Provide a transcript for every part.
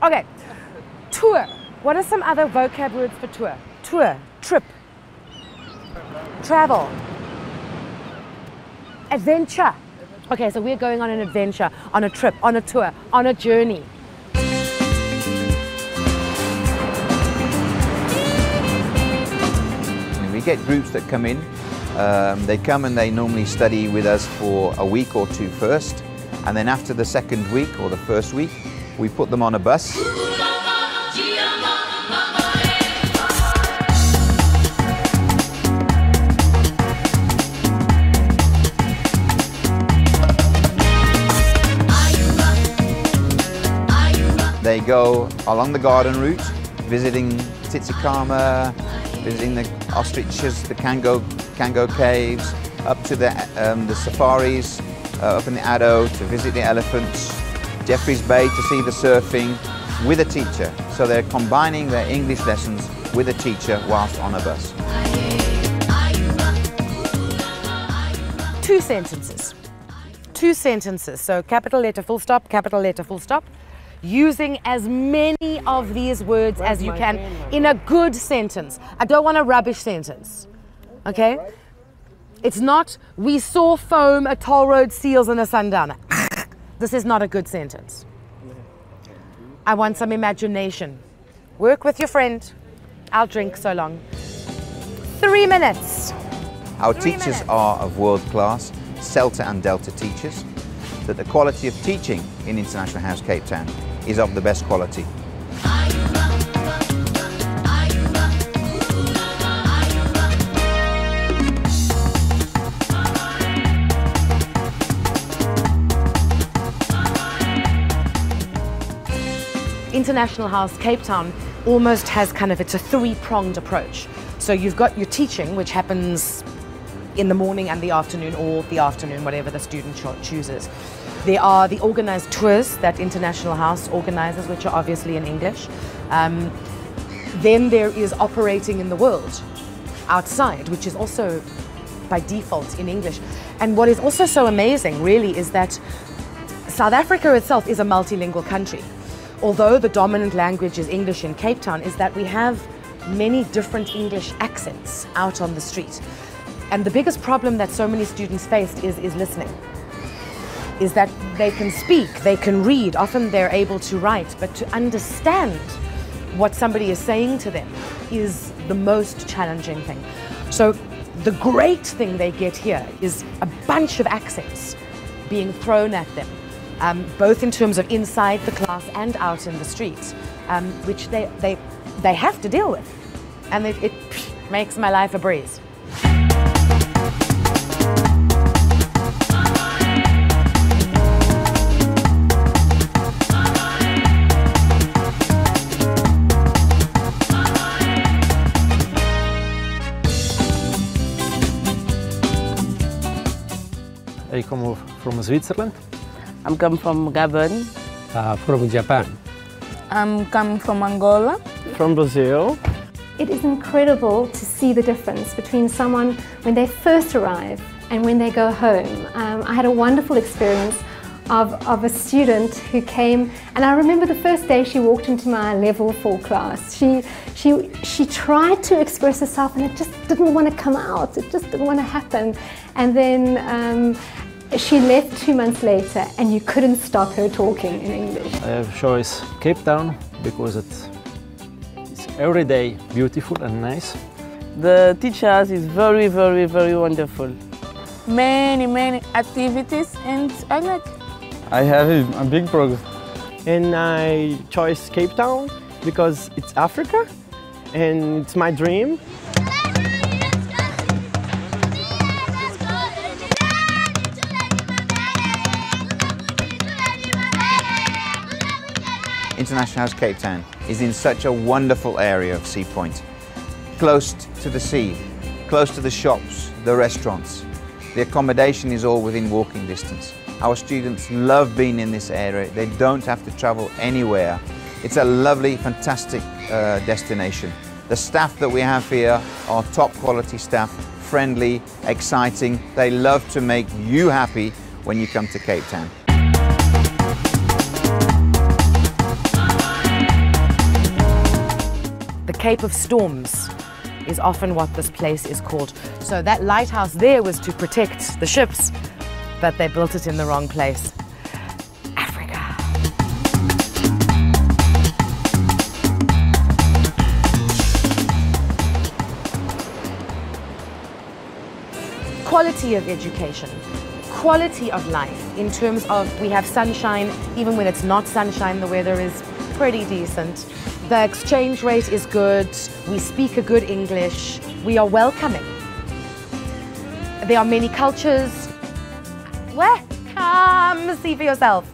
Okay, tour. What are some other vocab words for tour? Tour, trip, travel, adventure. Okay, so we're going on an adventure, on a trip, on a tour, on a journey. We get groups that come in. They come and they normally study with us for a week or two first, and then after the second week or the first week, we put them on a bus. They go along the garden route, visiting Tsitsikamma, visiting the ostriches, the Cango Caves, up to the safaris, up in the Addo to visit the elephants, Jeffrey's Bay to see the surfing, with a teacher. So they're combining their English lessons with a teacher whilst on a bus. 2 sentences. 2 sentences. So capital letter, full stop, capital letter, full stop. Using as many of these words as you can in a good sentence. I don't want a rubbish sentence, okay? It's not, we saw foam at toll road seals and a sundowner. This is not a good sentence. I want some imagination. Work with your friend. I'll drink so long. 3 minutes. Our teachers are of world class, CELTA and DELTA teachers. That the quality of teaching in International House Cape Town is of the best quality. International House Cape Town almost has kind of, it's a 3-pronged approach. So you've got your teaching, which happens in the morning and the afternoon, or the afternoon, whatever the student chooses. There are the organised tours that International House organises, which are obviously in English. Then there is operating in the world outside, which is also by default in English. And what is also so amazing, really, is that South Africa itself is a multilingual country. Although the dominant language is English in Cape Town, is that we have many different English accents out on the street. And the biggest problem that so many students faced is listening. Is that they can speak, they can read, often they're able to write, but to understand what somebody is saying to them is the most challenging thing. So the great thing they get here is a bunch of accents being thrown at them, both in terms of inside the class and out in the streets, which they have to deal with. And it makes my life a breeze. I come from Switzerland. I'm come from Gabon. From Japan. I'm come from Angola. From Brazil. It is incredible to see the difference between someone when they first arrive and when they go home. I had a wonderful experience of a student who came, and I remember the first day she walked into my level 4 class. She tried to express herself and it just didn't want to come out, it just didn't want to happen. And then she left 2 months later and you couldn't stop her talking in English. I have choice Cape Town because it's every day beautiful and nice. The teachers is very, very, very wonderful. Many, many activities and I like it. I have a big progress. And I chose Cape Town because it's Africa and it's my dream. International House Cape Town is in such a wonderful area of Sea Point. Close to the sea, close to the shops, the restaurants. The accommodation is all within walking distance. Our students love being in this area. They don't have to travel anywhere. It's a lovely, fantastic destination. The staff that we have here are top quality staff, friendly, exciting. They love to make you happy when you come to Cape Town. Cape of Storms is often what this place is called. So that lighthouse there was to protect the ships, but they built it in the wrong place. Quality of education, quality of life in terms of we have sunshine, even when it's not sunshine, the weather is pretty decent. The exchange rate is good, we speak a good English, we are welcoming. There are many cultures. Welcome, see for yourself.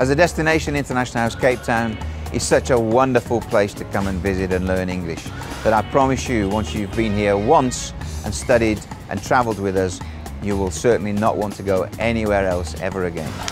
As a destination, International House Cape Town is such a wonderful place to come and visit and learn English that I promise you, once you've been here once and studied and travelled with us, you will certainly not want to go anywhere else ever again.